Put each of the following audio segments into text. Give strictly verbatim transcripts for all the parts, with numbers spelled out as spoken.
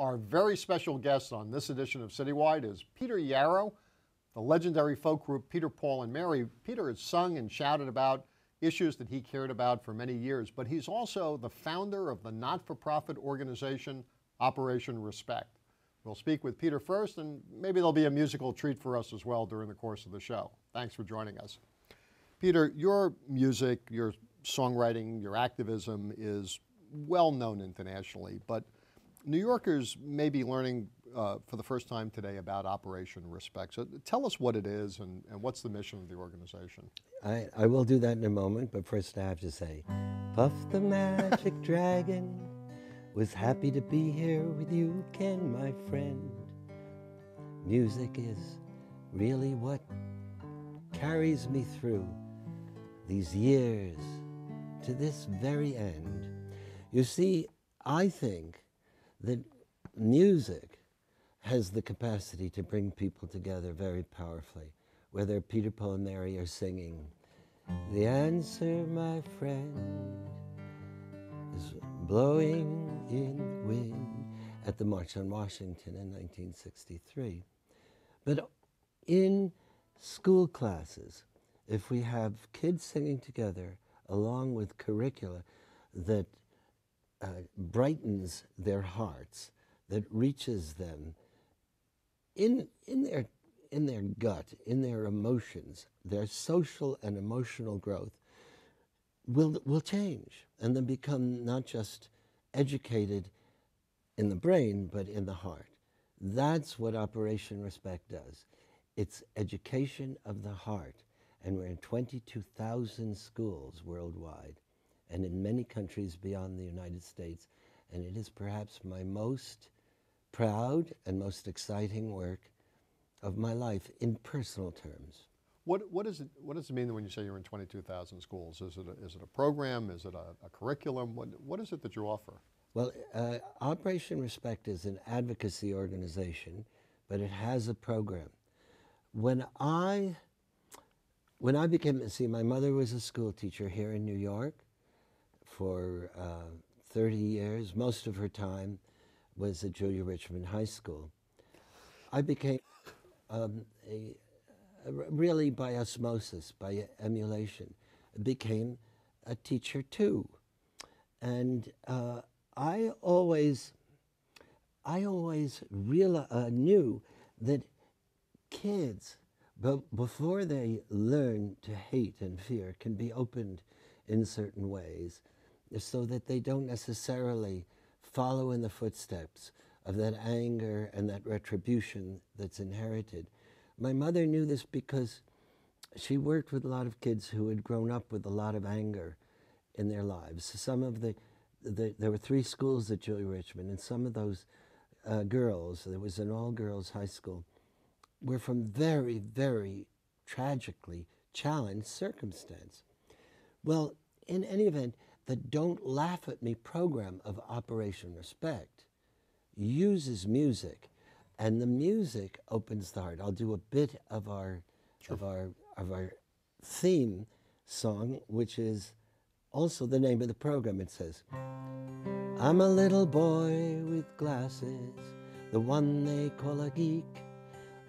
Our very special guest on this edition of CityWide is Peter Yarrow, the legendary folk group Peter, Paul and Mary. Peter has sung and shouted about issues that he cared about for many years, but he's also the founder of the not-for-profit organization Operation Respect. We'll speak with Peter first, and maybe there'll be a musical treat for us as well during the course of the show. Thanks for joining us. Peter, your music, your songwriting, your activism is well known internationally, but New Yorkers may be learning uh, for the first time today about Operation Respect. So tell us what it is and, and what's the mission of the organization. I, I will do that in a moment, but first I have to say, Puff the Magic Dragon was happy to be here with you, Ken, my friend. Music is really what carries me through these years to this very end. You see, I think that music has the capacity to bring people together very powerfully, whether Peter, Paul and Mary are singing. The answer, my friend, is blowing in wind at the March on Washington in nineteen sixty-three. But in school classes, if we have kids singing together along with curricula that uh, brightens their hearts, that reaches them in, in, their, in their gut, in their emotions, their social and emotional growth, will, will change and then become not just educated in the brain, but in the heart. That's what Operation Respect does. It's education of the heart. And we're in twenty-two thousand schools worldwide and in many countries beyond the United States. And it is perhaps my most proud and most exciting work of my life in personal terms. What, what, is it, what does it mean when you say you're in twenty-two thousand schools? Is it a, is it a program? Is it a, a curriculum? What, what is it that you offer? Well, uh, Operation Respect is an advocacy organization, but it has a program. When I, when I became, see, my mother was a school teacher here in New York for uh, thirty years. Most of her time was at Julia Richmond High School. I became um, a... really by osmosis, by emulation, became a teacher too. And uh, I always, I always real, uh, knew that kids, but before they learn to hate and fear, can be opened in certain ways so that they don't necessarily follow in the footsteps of that anger and that retribution that's inherited. My mother knew this because she worked with a lot of kids who had grown up with a lot of anger in their lives. Some of the, the there were three schools at Julia Richmond, and some of those uh, girls, there was an all-girls high school, were from very, very tragically challenged circumstance. Well, in any event, the Don't Laugh At Me program of Operation Respect uses music. And the music opens the heart. I'll do a bit of our, sure. of our, of our theme song, which is also the name of the program. It says, I'm a little boy with glasses, the one they call a geek,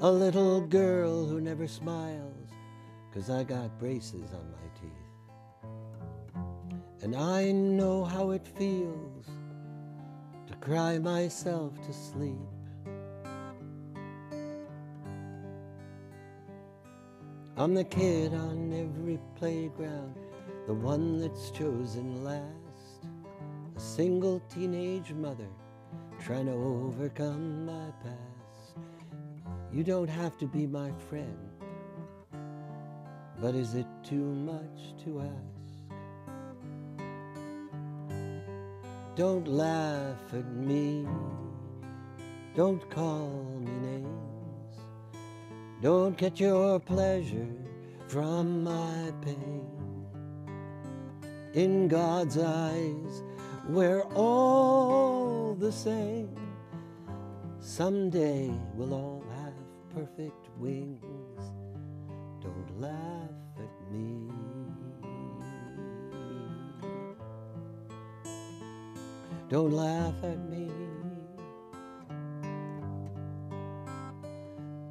a little girl who never smiles, 'cause I got braces on my teeth. And I know how it feels to cry myself to sleep. I'm the kid on every playground, the one that's chosen last. A single teenage mother trying to overcome my past. You don't have to be my friend, but is it too much to ask? Don't laugh at me, don't call me names. Don't get your pleasure from my pain. In God's eyes, we're all the same. Someday we'll all have perfect wings. Don't laugh at me. Don't laugh at me.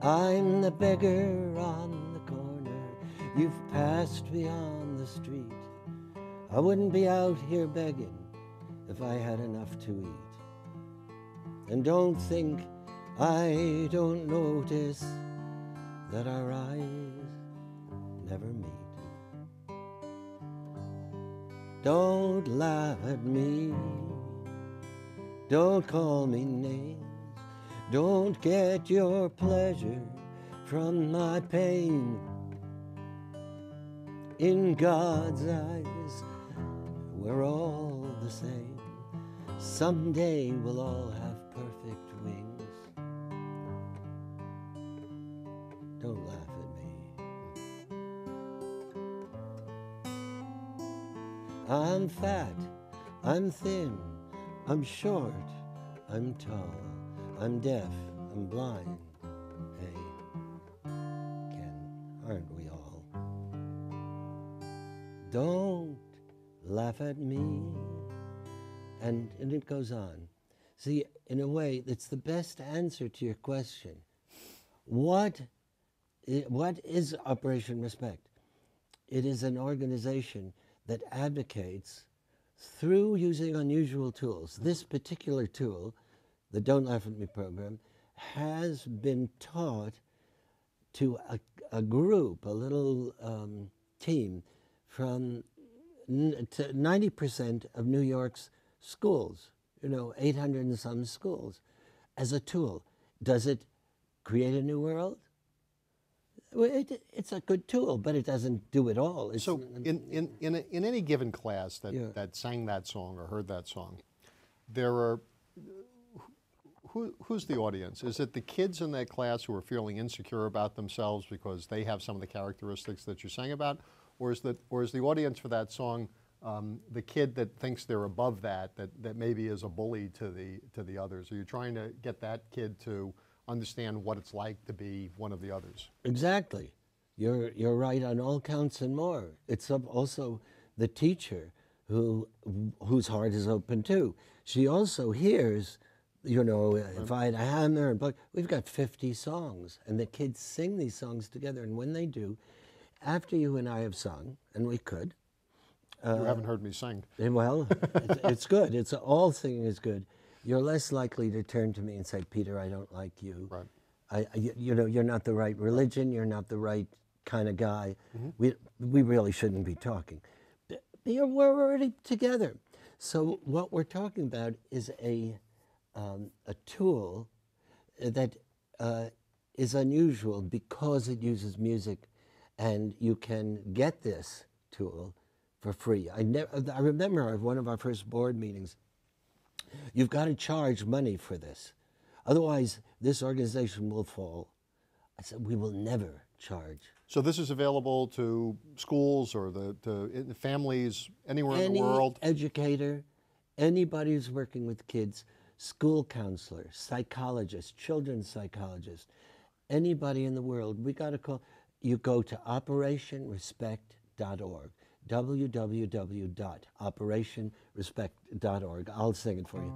I'm the beggar on the corner. You've passed beyond the street. I wouldn't be out here begging if I had enough to eat. And don't think I don't notice that our eyes never meet. Don't laugh at me. Don't call me names. Don't get your pleasure from my pain. In God's eyes, we're all the same. Someday we'll all have perfect wings. Don't laugh at me. I'm fat, I'm thin, I'm short, I'm tall, I'm deaf, I'm blind. Hey, Ken, aren't we all? Don't laugh at me. And, and it goes on. See, in a way, it's the best answer to your question. What, what is Operation Respect? It is an organization that advocates, through using unusual tools, this particular tool, the Don't Laugh At Me program, has been taught to a, a group, a little um, team, from ninety percent of New York's schools, you know, eight hundred and some schools, as a tool. Does it create a new world? Well, it, it's a good tool, but it doesn't do it all. It's so in, in, in, a, in any given class that, yeah. that sang that song or heard that song, there are... Who, who's the audience? Is it the kids in that class who are feeling insecure about themselves because they have some of the characteristics that you sang about? Or is, the, or is the audience for that song um, the kid that thinks they're above that, that, that maybe is a bully to the, to the others? Are you trying to get that kid to understand what it's like to be one of the others? Exactly. You're, you're right on all counts and more. It's also the teacher who, whose heart is open too. She also hears, you know, if I had a hammer and book, we've got fifty songs, and the kids sing these songs together. And when they do, after you and I have sung, and we could, uh, you haven't heard me sing. Well, it's, it's good. It's all singing is good. You're less likely to turn to me and say, "Peter, I don't like you. Right. I, you, you know, you're not the right religion. You're not the right kind of guy. Mm-hmm. We we really shouldn't be talking." But you're, we're already together. So what we're talking about is a Um, a tool that uh, is unusual because it uses music, and you can get this tool for free. I, I remember at one of our first board meetings, you've got to charge money for this. Otherwise, this organization will fall. I said, we will never charge. So this is available to schools or the to families anywhere Any in the world? Any educator, anybody who's working with kids, school counselor, psychologist, children's psychologist, anybody in the world, we got to call. You go to operation respect dot org, w w w dot operation respect dot org. I'll sing it for you.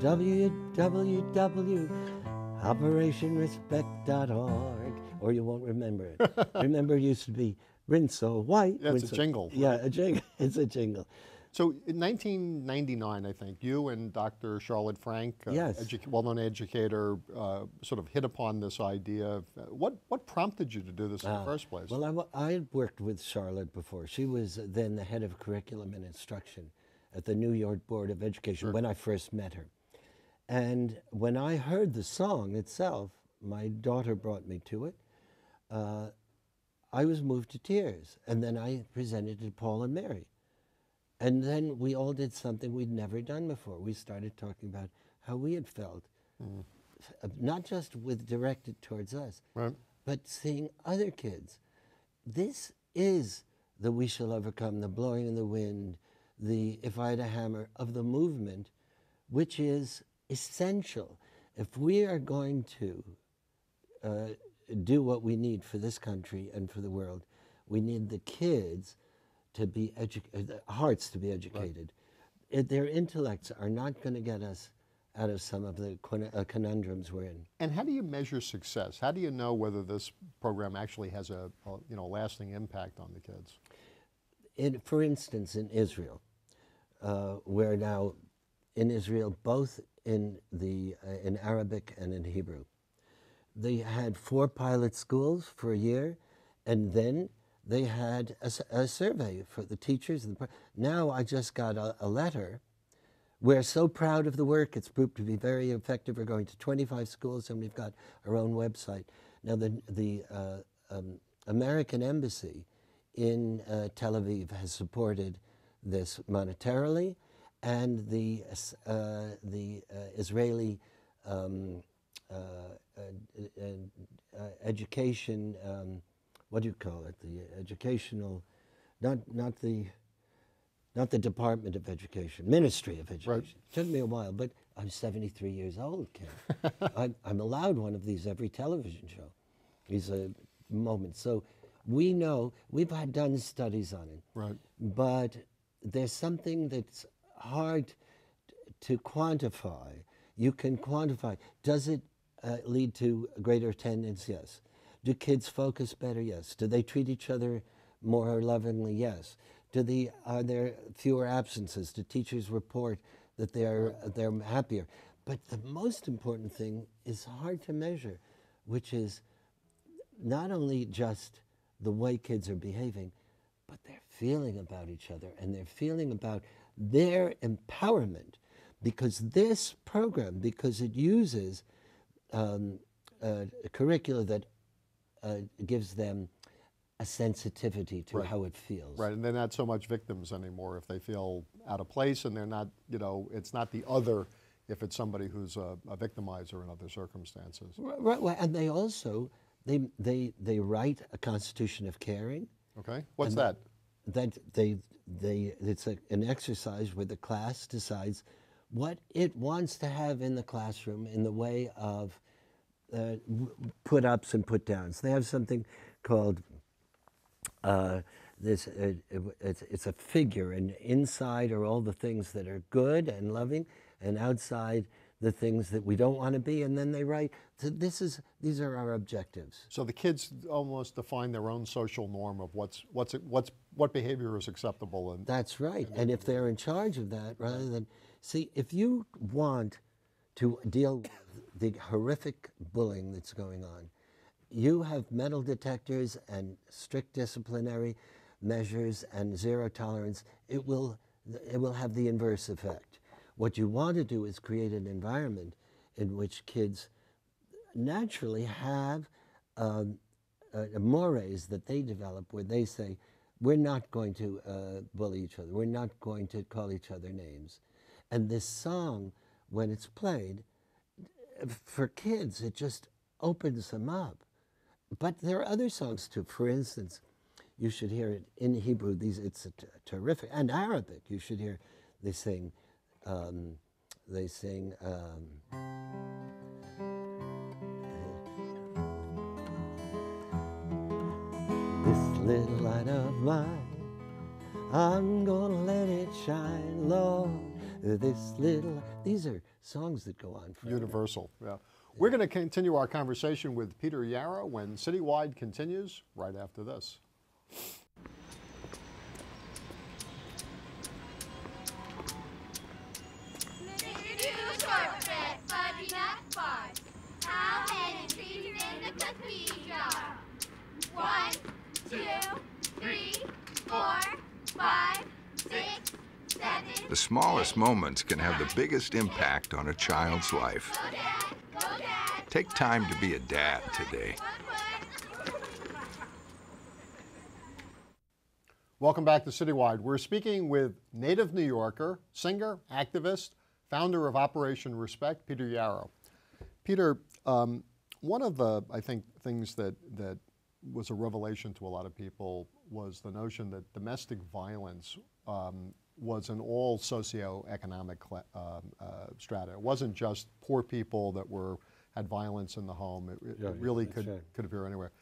w w w dot operation respect dot org, or you won't remember it. Remember, it used to be Rinso White. That's Rinso. A jingle. Yeah, a jingle. It's a jingle. So in nineteen ninety-nine, I think, you and Doctor Charlotte Frank, uh, yes. well-known educator, uh, sort of hit upon this idea. Of, uh, what, what prompted you to do this uh, in the first place? Well, I, w I had worked with Charlotte before. She was then the head of curriculum and instruction at the New York Board of Education, sure, when I first met her. And when I heard the song itself, my daughter brought me to it, uh, I was moved to tears. And then I presented it to Paul and Mary. And then we all did something we'd never done before. We started talking about how we had felt, mm. not just with directed towards us, right, but seeing other kids. This is the We Shall Overcome, the blowing in the wind, the If I Had a Hammer of the movement, which is essential. If we are going to uh, do what we need for this country and for the world, we need the kids to be educated, hearts to be educated. Right. It, their intellects are not going to get us out of some of the conundrums we're in. And how do you measure success? How do you know whether this program actually has a, a you know, lasting impact on the kids? In, for instance, in Israel, uh, where now in Israel, both in, the, uh, in Arabic and in Hebrew, they had four pilot schools for a year, and then they had a, a survey for the teachers. And the, now I just got a, a letter. We're so proud of the work. It's proved to be very effective. We're going to twenty-five schools, and we've got our own website. Now, the, the uh, um, American Embassy in uh, Tel Aviv has supported this monetarily, and the, uh, the uh, Israeli um, uh, uh, uh, education, um, what do you call it, the educational, not, not the, not the Department of Education, Ministry of Education. Right. Took me a while, but I'm seventy-three years old, Ken. I'm, I'm allowed one of these every television show. These are moments. So we know, we've had done studies on it. Right. But there's something that's hard to quantify. You can quantify. Does it uh, lead to greater attendance? Yes. Do kids focus better? Yes. Do they treat each other more lovingly? Yes. Do the, are there fewer absences? Do teachers report that they're, they're happier? But the most important thing is hard to measure, which is not only just the way kids are behaving, but their feeling about each other and their feeling about their empowerment. Because this program, because it uses um, uh, a curricula that uh, gives them a sensitivity to right. how it feels. Right, and they're not so much victims anymore if they feel out of place, and they're not, you know, it's not the other if it's somebody who's a, a victimizer in other circumstances. Right, right, and they also, they, they, they write a constitution of caring. Okay, what's that? That they, they, it's a, an exercise where the class decides what it wants to have in the classroom in the way of uh, put-ups and put-downs. They have something called Uh, this, uh, it, it's, it's a figure, and inside are all the things that are good and loving, and outside the things that we don't want to be, and then they write, so this is, these are our objectives. So the kids almost define their own social norm of what's, what's, what's, what behavior is acceptable. And that's right, and, and if they're in charge of that, rather than, see, if you want to deal with the horrific bullying that's going on, you have metal detectors and strict disciplinary measures and zero tolerance. It will, it will have the inverse effect. What you want to do is create an environment in which kids naturally have um, uh, mores that they develop where they say, we're not going to uh, bully each other. We're not going to call each other names. And this song, when it's played, for kids, it just opens them up. But there are other songs too. For instance, you should hear it in Hebrew. These, it's a t terrific, and Arabic. You should hear. They sing. Um, they sing. Um, this little light of mine, I'm gonna let it shine, Lord. This little. These are songs that go on forever. Universal. Yeah. We're going to continue our conversation with Peter Yarrow when CityWide continues right after this. One, two, three, four, five, six, seven. The smallest moments can have the biggest impact on a child's life. Take time to be a dad today. Welcome back to CityWide. We're speaking with native New Yorker, singer, activist, founder of Operation Respect, Peter Yarrow. Peter, um, one of the, I think, things that, that was a revelation to a lot of people was the notion that domestic violence um, was in all socioeconomic uh, uh, strata. It wasn't just poor people that were had violence in the home. It, it, yeah, it really could, could appear anywhere.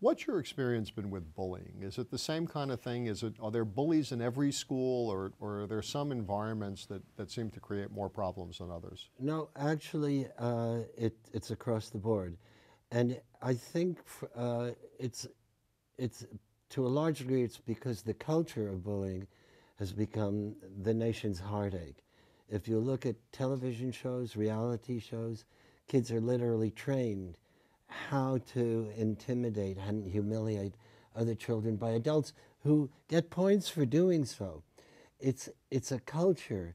What's your experience been with bullying? Is it the same kind of thing? Is it, are there bullies in every school, or, or are there some environments that, that seem to create more problems than others? No, actually, uh, it, it's across the board. And I think uh, it's, it's, to a large degree, it's because the culture of bullying has become the nation's heartache. If you look at television shows, reality shows, kids are literally trained how to intimidate and humiliate other children by adults who get points for doing so. It's, it's a culture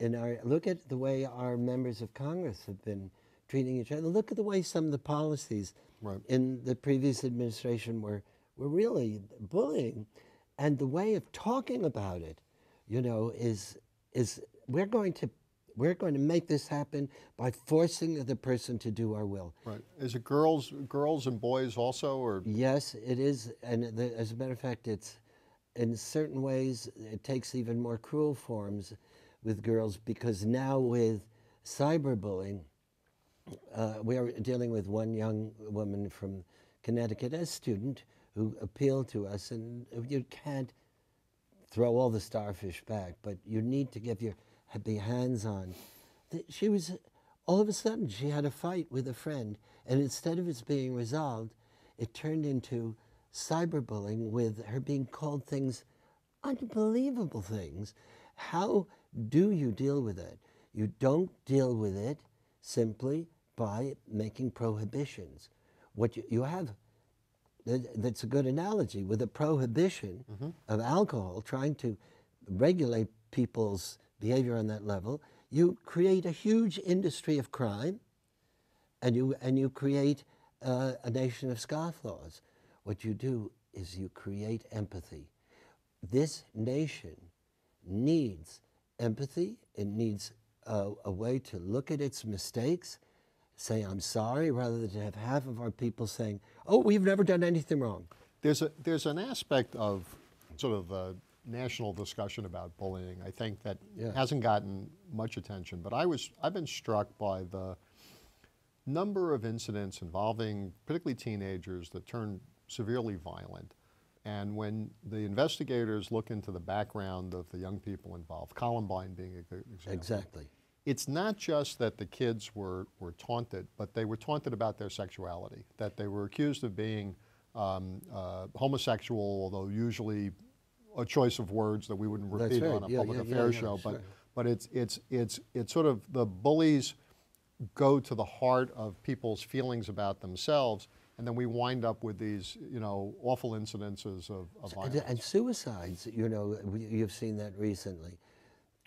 in our, look at the way our members of Congress have been treating each other. Look at the way some of the policies right. in the previous administration were, were really bullying. And the way of talking about it, you know, is, is we're going to We're going to make this happen by forcing the person to do our will. Right. Is it girls, girls and boys also, or? Yes, it is, and the, as a matter of fact, it's in certain ways it takes even more cruel forms with girls, because now with cyberbullying, uh, we are dealing with one young woman from Connecticut, a student, who appealed to us, and you can't throw all the starfish back, but you need to give your had the hands-on. She was, all of a sudden, she had a fight with a friend, and instead of it being resolved, it turned into cyberbullying, with her being called things, unbelievable things. How do you deal with it? You don't deal with it simply by making prohibitions. What you, you have, that, that's a good analogy, with a prohibition mm-hmm. of alcohol, trying to regulate people's behavior on that level, you create a huge industry of crime, and you, and you create uh, a nation of scofflaws. What you do is you create empathy. This nation needs empathy. It needs a, a way to look at its mistakes, say I'm sorry, rather than to have half of our people saying, oh, we've never done anything wrong. There's, a, there's an aspect of sort of uh, national discussion about bullying, I think, that yeah. hasn't gotten much attention. But I was, I've been struck by the number of incidents involving particularly teenagers that turned severely violent. And when the investigators look into the background of the young people involved, Columbine being a good example. Exactly. It's not just that the kids were, were taunted, but they were taunted about their sexuality, that they were accused of being um, uh, homosexual, although usually a choice of words that we wouldn't repeat right. on a yeah, public yeah, affairs yeah, yeah, show, yeah, but sure. but it's it's it's it's sort of the bullies go to the heart of people's feelings about themselves, and then we wind up with these you know awful incidences of, of violence and, and suicides. You know, you've seen that recently.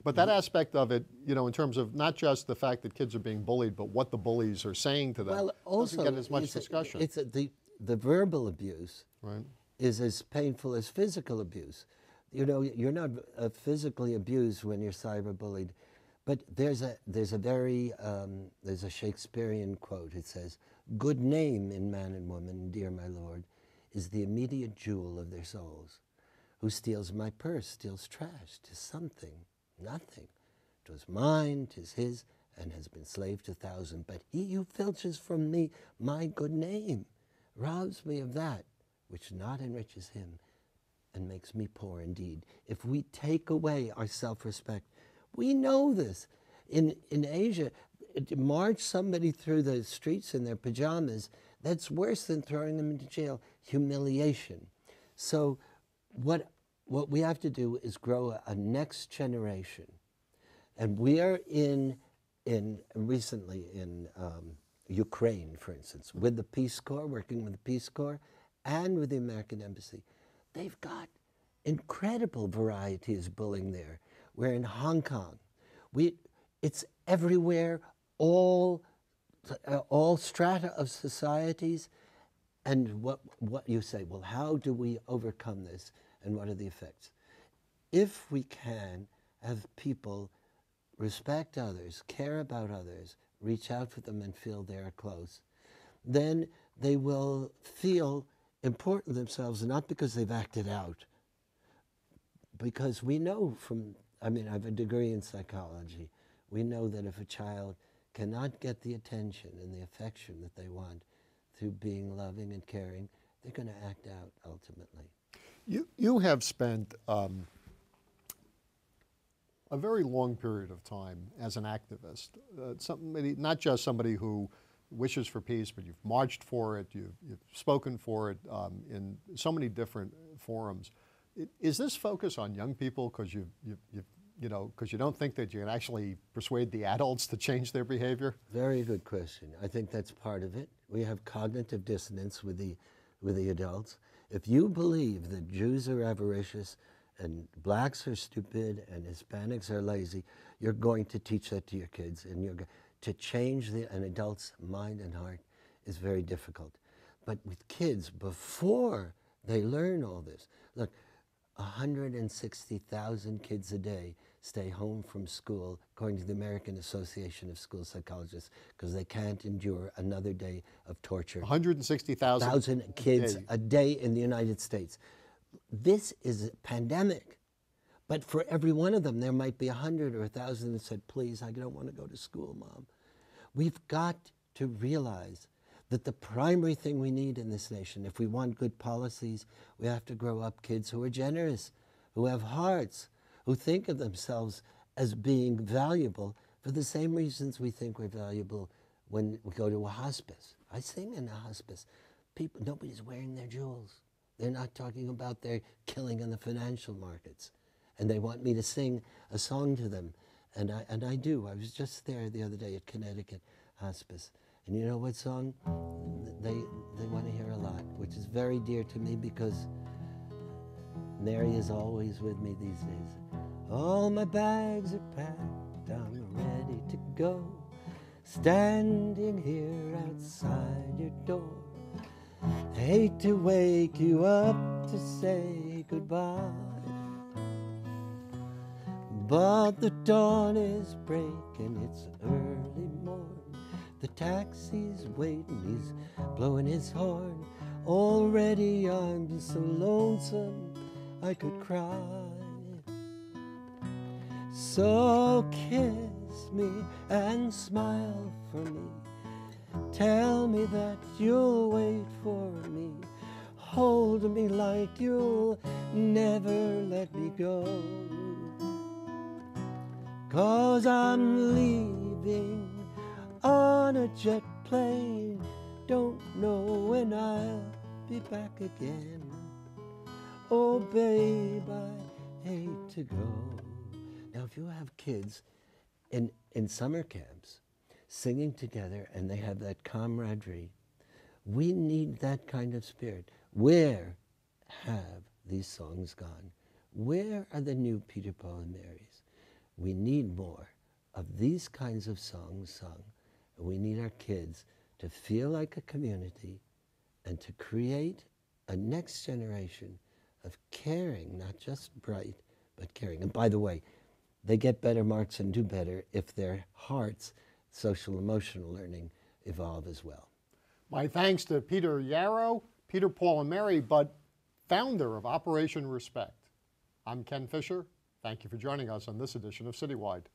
But that aspect of it, you know, in terms of not just the fact that kids are being bullied, but what the bullies are saying to them, well, also, doesn't get as much it's discussion. A, it's a, the the verbal abuse right. is as painful as physical abuse. You know, you're not uh, physically abused when you're cyberbullied, but there's a there's a very um, there's a Shakespearean quote. It says, "Good name in man and woman, dear my lord, is the immediate jewel of their souls. Who steals my purse, steals trash. 'Tis something, nothing. 'Twas mine, 'tis his, and has been slave to thousand. But he who filches from me my good name, robs me of that which not enriches him, and makes me poor indeed." If we take away our self-respect, we know this. In, in Asia, march somebody through the streets in their pajamas, that's worse than throwing them into jail, humiliation. So what, what we have to do is grow a, a next generation. And we are in, in recently in um, Ukraine, for instance, with the Peace Corps, working with the Peace Corps, and with the American Embassy. They've got incredible varieties of bullying there. We're in Hong Kong. We, it's everywhere, all, uh, all strata of societies. And what, what you say, well, how do we overcome this? And what are the effects? If we can have people respect others, care about others, reach out for them and feel they're close, then they will feel important themselves, not because they've acted out, because we know from, I mean, I have a degree in psychology, we know that if a child cannot get the attention and the affection that they want through being loving and caring they're going to act out ultimately. You, you have spent um, a very long period of time as an activist, uh, somebody, not just somebody who wishes for peace, but you've marched for it, you've, you've spoken for it um, in so many different forums. Is this focus on young people because you, you, you, you know, because you don't think that you can actually persuade the adults to change their behavior? Very good question. I think that's part of it. We have cognitive dissonance with the, with the adults. If you believe that Jews are avaricious and blacks are stupid and Hispanics are lazy, you're going to teach that to your kids, and you're to change the, an adult's mind and heart is very difficult. But with kids, before they learn all this, look, one hundred sixty thousand kids a day stay home from school, according to the American Association of School Psychologists, because they can't endure another day of torture. one hundred sixty thousand kids a day in the United States. This is a pandemic. But for every one of them, there might be a hundred or a thousand that said, please, I don't want to go to school, Mom. We've got to realize that the primary thing we need in this nation, if we want good policies, we have to grow up kids who are generous, who have hearts, who think of themselves as being valuable for the same reasons we think we're valuable when we go to a hospice. I sing in a hospice. People, nobody's wearing their jewels. They're not talking about their killing in the financial markets. And they want me to sing a song to them. And I, and I do. I was just there the other day at Connecticut Hospice. And you know what song they, they want to hear a lot, which is very dear to me because Mary is always with me these days. All my bags are packed, I'm ready to go. Standing here outside your door. I hate to wake you up to say goodbye. But the dawn is breaking, it's early morn. The taxi's waiting, he's blowing his horn. Already I'm so lonesome I could cry. So kiss me and smile for me. Tell me that you'll wait for me. Hold me like you'll never let me go. 'Cause I'm leaving on a jet plane, don't know when I'll be back again. Oh babe, I hate to go. Now if you have kids in, in summer camps singing together and they have that camaraderie, we need that kind of spirit. Where have these songs gone? Where are the new Peter, Paul and Marys? We need more of these kinds of songs sung. We need our kids to feel like a community and to create a next generation of caring, not just bright, but caring. And by the way, they get better marks and do better if their hearts, social emotional learning, evolve as well. My thanks to Peter Yarrow, Peter, Paul and Mary, but founder of Operation Respect. I'm Ken Fisher. Thank you for joining us on this edition of CityWide.